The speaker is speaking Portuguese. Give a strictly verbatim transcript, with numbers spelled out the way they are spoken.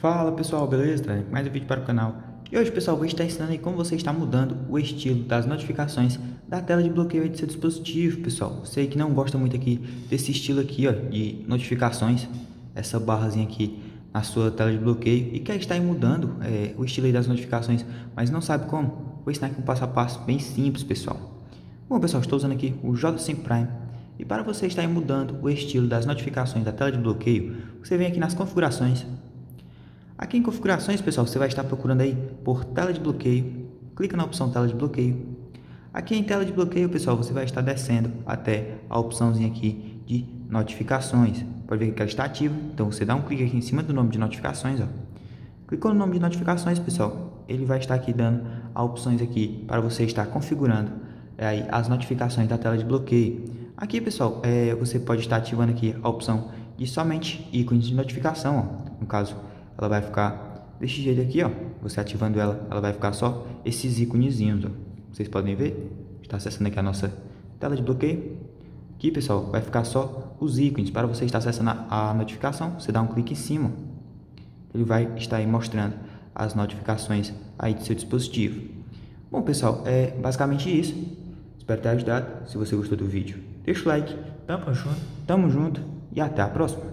Fala pessoal, beleza? Trazendo mais um vídeo para o canal. E hoje pessoal, vou estar ensinando aí como você está mudando o estilo das notificações da tela de bloqueio do seu dispositivo. Pessoal, você que não gosta muito aqui desse estilo aqui, ó, de notificações, essa barrazinha aqui na sua tela de bloqueio, e quer estar aí mudando é, o estilo aí das notificações, mas não sabe como, vou ensinar aqui um passo a passo bem simples, pessoal. Bom pessoal, estou usando aqui o J cinco Prime. E para você estar aí mudando o estilo das notificações da tela de bloqueio, você vem aqui nas configurações. Aqui em configurações, pessoal, você vai estar procurando aí por tela de bloqueio, clica na opção tela de bloqueio. Aqui em tela de bloqueio, pessoal, você vai estar descendo até a opçãozinha aqui de notificações. Pode ver que ela está ativa, então você dá um clique aqui em cima do nome de notificações, ó. Clicou no nome de notificações, pessoal, ele vai estar aqui dando as opções aqui para você estar configurando aí as notificações da tela de bloqueio. Aqui, pessoal, é, você pode estar ativando aqui a opção de somente ícones de notificação, ó. No caso, ela vai ficar desse jeito aqui, ó. Você ativando ela, ela vai ficar só esses íconezinhos, ó. Vocês podem ver, está acessando aqui a nossa tela de bloqueio. Aqui, pessoal, vai ficar só os ícones. Para você estar acessando a notificação, você dá um clique em cima. Ele vai estar aí mostrando as notificações aí do seu dispositivo. Bom, pessoal, é basicamente isso. Espero ter ajudado. Se você gostou do vídeo, deixa o like. Tamo junto, tamo junto e até a próxima.